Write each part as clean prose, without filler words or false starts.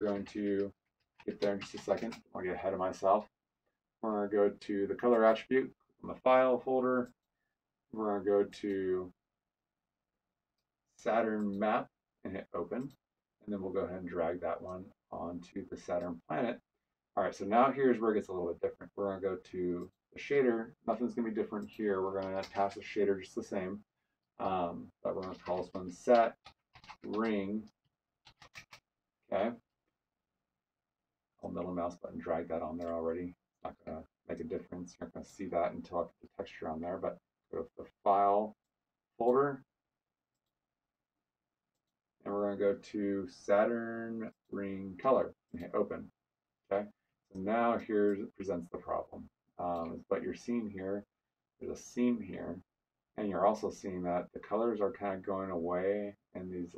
We're going to get there in just a second. I'll get ahead of myself. We're going to go to the color attribute on the file folder. We're going to go to Saturn map and hit open. And then we'll go ahead and drag that one onto the Saturn planet. All right, so now here's where it gets a little bit different. We're going to go to the shader. Nothing's going to be different here. We're going to pass the shader just the same. But we're going to call this one set ring. Okay. I'll middle mouse button drag that on there already. Not going to make a difference. You're not going to see that until I put the texture on there. But go to the file folder. And we're going to go to Saturn ring color and hit open. Okay. So now here presents the problem. But you're seeing here, there's a seam here, and you're also seeing that the colors are kind of going away in these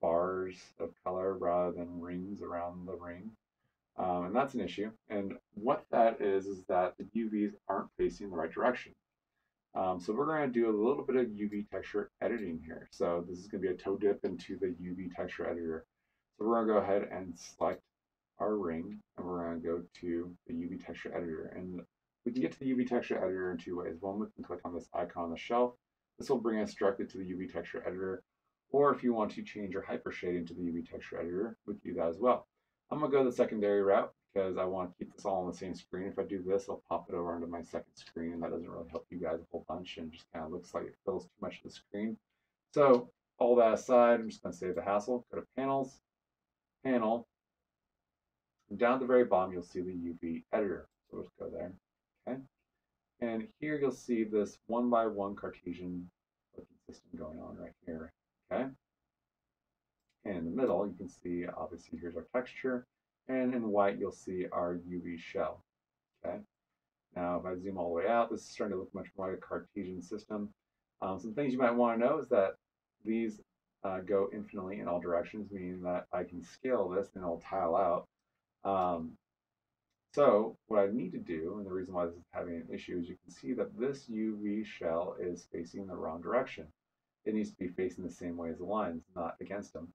bars of color rather than rings around the ring. And that's an issue. And what that is that the UVs aren't facing the right direction. So we're going to do a little bit of UV texture editing here. So this is going to be a toe dip into the UV texture editor. So we're going to go ahead and select our ring, and we're going to go to the UV texture editor. And we can get to the UV texture editor in two ways. One, we can click on this icon on the shelf. This will bring us directly to the UV texture editor. Or if you want to change your hypershade into the UV texture editor, we can do that as well. I'm going to go the secondary route because I want to keep this all on the same screen. If I do this, I'll pop it over onto my second screen, and that doesn't really help you guys a whole bunch and just kind of looks like it fills too much of the screen. So all that aside, I'm just going to save the hassle. Go to Panels, Panel. Down at the very bottom, you'll see the UV editor. So let's go there. Okay. And here you'll see this one by one Cartesian looking system going on right here. Okay. And in the middle, you can see obviously here's our texture. And in white, you'll see our UV shell. Okay. Now, if I zoom all the way out, this is starting to look much more like a Cartesian system. Some things you might want to know is that these go infinitely in all directions, meaning that I can scale this and it'll tile out. So what I need to do, and the reason why this is having an issue, is you can see that this UV shell is facing the wrong direction. It needs to be facing the same way as the lines, not against them.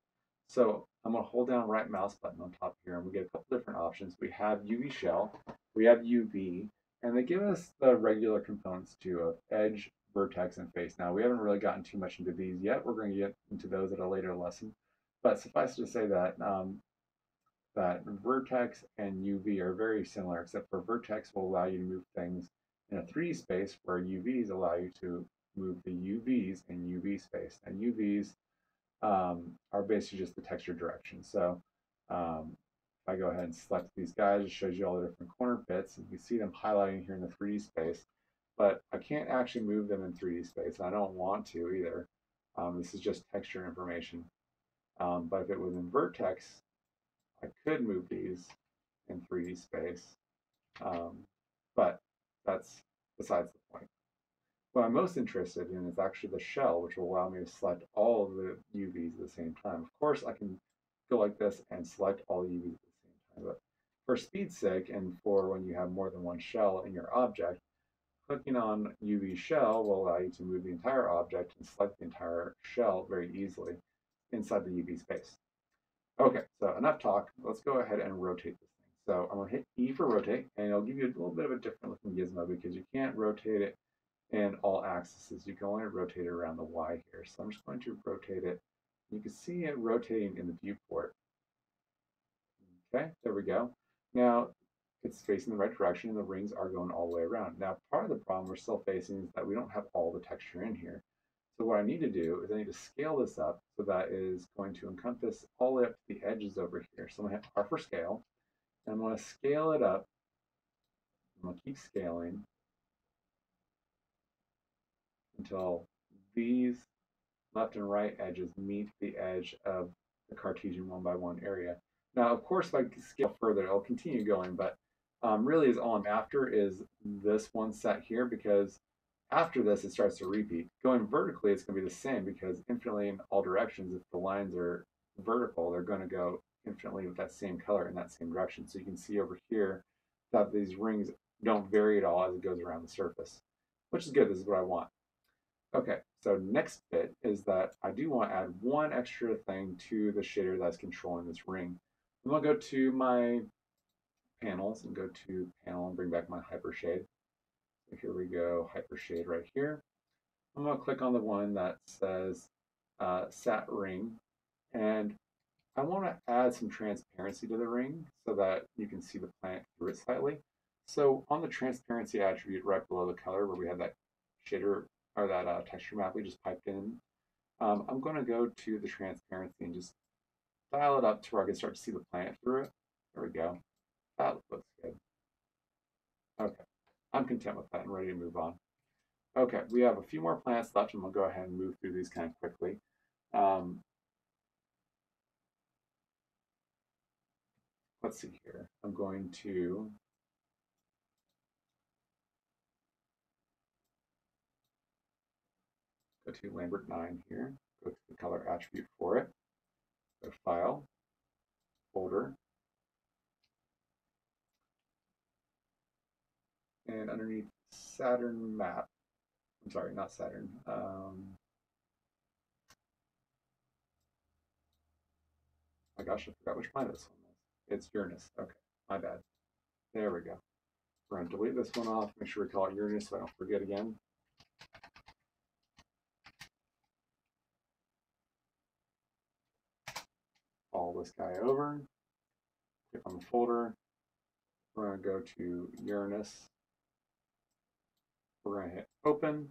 So I'm going to hold down right mouse button on top here, and we get a couple different options. We have UV shell, we have UV, and they give us the regular components too of edge, vertex, and face. Now, we haven't really gotten too much into these yet. We're going to get into those at a later lesson. But suffice to say that that vertex and UV are very similar, except for vertex will allow you to move things in a 3D space, where UVs allow you to move the UVs in UV space. And UVs are basically just the texture direction. So if I go ahead and select these guys, it shows you all the different corner bits, and you can see them highlighting here in the 3D space, but I can't actually move them in 3D space. I don't want to either. This is just texture information. But if it was in vertex, I could move these in 3D space, but that's besides the point. What I'm most interested in is actually the shell, which will allow me to select all of the UVs at the same time. Of course, I can go like this and select all the UVs at the same time, but for speed's sake and for when you have more than one shell in your object, clicking on UV shell will allow you to move the entire object and select the entire shell very easily inside the UV space. Okay, so enough talk. Let's go ahead and rotate this thing. So I'm going to hit E for rotate, and it'll give you a little bit of a different looking gizmo because you can't rotate it in all axes. You can only rotate it around the Y here. So I'm just going to rotate it. You can see it rotating in the viewport. Okay, there we go. Now it's facing the right direction, and the rings are going all the way around. Now, part of the problem we're still facing is that we don't have all the texture in here. So what I need to do is I need to scale this up so that is going to encompass all the way up to the edges over here. So I'm going to hit R for scale, and I'm going to scale it up. I'm going to keep scaling until these left and right edges meet the edge of the Cartesian one by one area. Now, of course, if I scale further, it'll continue going, but really is all I'm after is this one set here, because after this, it starts to repeat. Going vertically, it's going to be the same because infinitely in all directions, if the lines are vertical, they're going to go infinitely with that same color in that same direction. So you can see over here that these rings don't vary at all as it goes around the surface, which is good. This is what I want. Okay, So next bit is that I do want to add one extra thing to the shader that's controlling this ring. I'm going to go to my panels and go to panel and bring back my hypershade. So here we go, hypershade right here. I'm going to click on the one that says sat ring, and I want to add some transparency to the ring so that you can see the planet through it slightly. So on the transparency attribute right below the color where we had that shader or that texture map we just piped in, I'm going to go to the transparency and just dial it up to where I can start to see the planet through it. There we go. That looks good. Okay, I'm content with that and ready to move on. Okay, we have a few more planets left, and we'll go ahead and move through these kind of quickly. Let's see here. I'm going to go to Lambert 9 here, go to the color attribute for it, go to File, Folder, and underneath Saturn map, I'm sorry, not Saturn, my gosh, I forgot which planet this one is. It's Uranus. Okay, my bad. There we go. We're going to delete this one off, make sure we call it Uranus so I don't forget again. All this guy over, click on the folder, we're going to go to Uranus. We're going to hit open,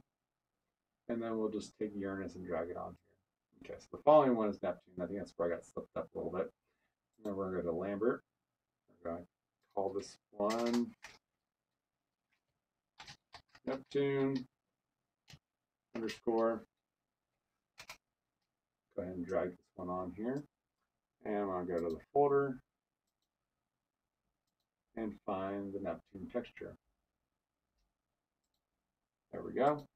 and then we'll just take Uranus and drag it on here. Okay, so the following one is Neptune. I think that's where I got slipped up a little bit. And then we're going to go to Lambert. We're going to call this one Neptune underscore. Go ahead and drag this one on here. And I'm going to go to the folder and find the Neptune texture. There we go.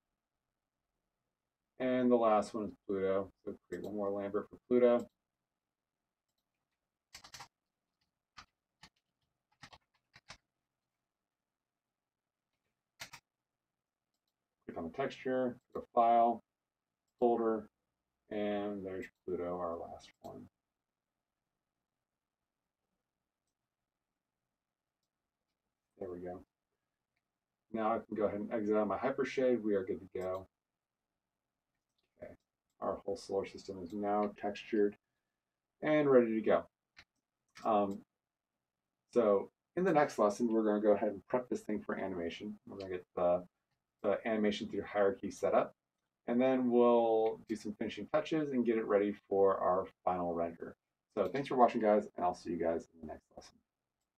And the last one is Pluto. So create one more Lambert for Pluto. Click on the texture, go to File, Folder, and there's Pluto, our last one. There we go. Now I can go ahead and exit out my hypershade. We are good to go. Okay, our whole solar system is now textured and ready to go. So in the next lesson, we're going to go ahead and prep this thing for animation. We're going to get the animation through hierarchy set up, and then we'll do some finishing touches and get it ready for our final render. So thanks for watching, guys, and I'll see you guys in the next lesson.